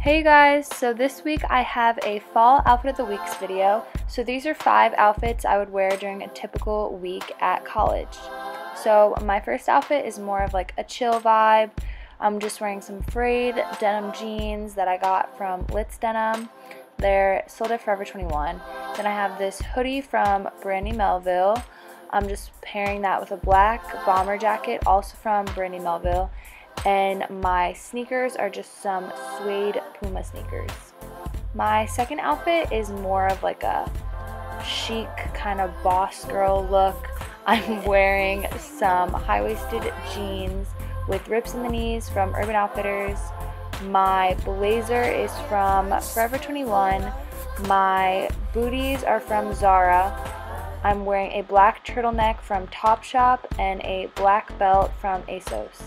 Hey guys, so this week I have a fall outfit of the weeks video. So these are 5 outfits I would wear during a typical week at college. So my first outfit is more of like a chill vibe. I'm just wearing some frayed denim jeans that I got from Blitz Denim. They're sold at Forever 21. Then I have this hoodie from Brandy Melville. I'm just pairing that with a black bomber jacket, also from Brandy Melville. And my sneakers are just some suede Puma sneakers. My second outfit is more of like a chic kind of boss girl look. I'm wearing some high-waisted jeans with rips in the knees from Urban Outfitters. My blazer is from Forever 21. My booties are from Zara. I'm wearing a black turtleneck from Topshop and a black belt from ASOS.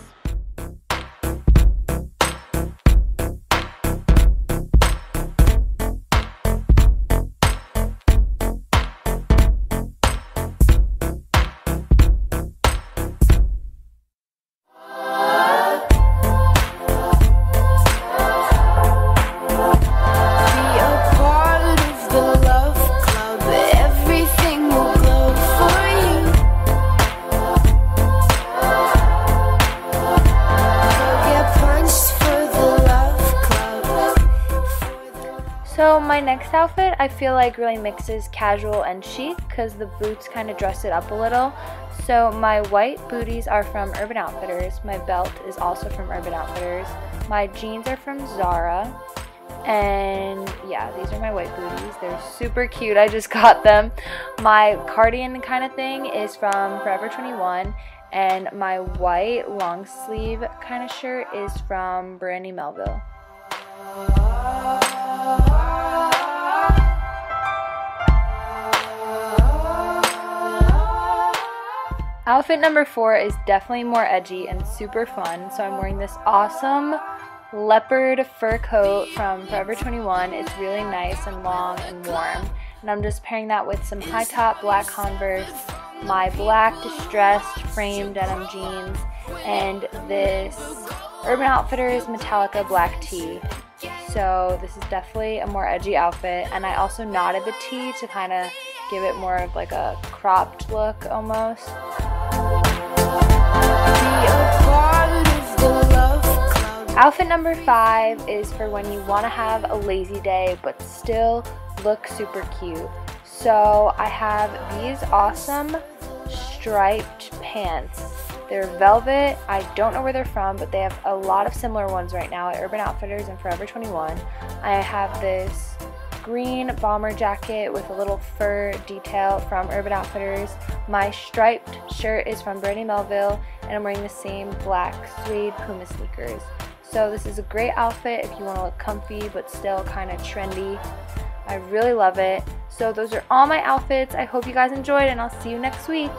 So my next outfit I feel like really mixes casual and chic because the boots kind of dress it up a little. So my white booties are from Urban Outfitters. My belt is also from Urban Outfitters. My jeans are from Zara. And yeah, these are my white booties. They're super cute. I just got them. My cardigan kind of thing is from Forever 21. And my white long sleeve kind of shirt is from Brandy Melville. Outfit number 4 is definitely more edgy and super fun, so I'm wearing this awesome leopard fur coat from Forever 21. It's really nice and long and warm, and I'm just pairing that with some high top black Converse, my black distressed framed denim jeans, and this Urban Outfitters Metallica black tee. So this is definitely a more edgy outfit, and I also knotted the tee to kind of give it more of like a cropped look almost. Outfit number 5 is for when you want to have a lazy day but still look super cute. So I have these awesome striped pants. They're velvet. I don't know where they're from, but they have a lot of similar ones right now at Urban Outfitters and Forever 21. I have this green bomber jacket with a little fur detail from Urban Outfitters. My striped shirt is from Brandy Melville, and I'm wearing the same black suede Puma sneakers. So this is a great outfit if you want to look comfy but still kind of trendy. I really love it. So those are all my outfits. I hope you guys enjoyed, and I'll see you next week.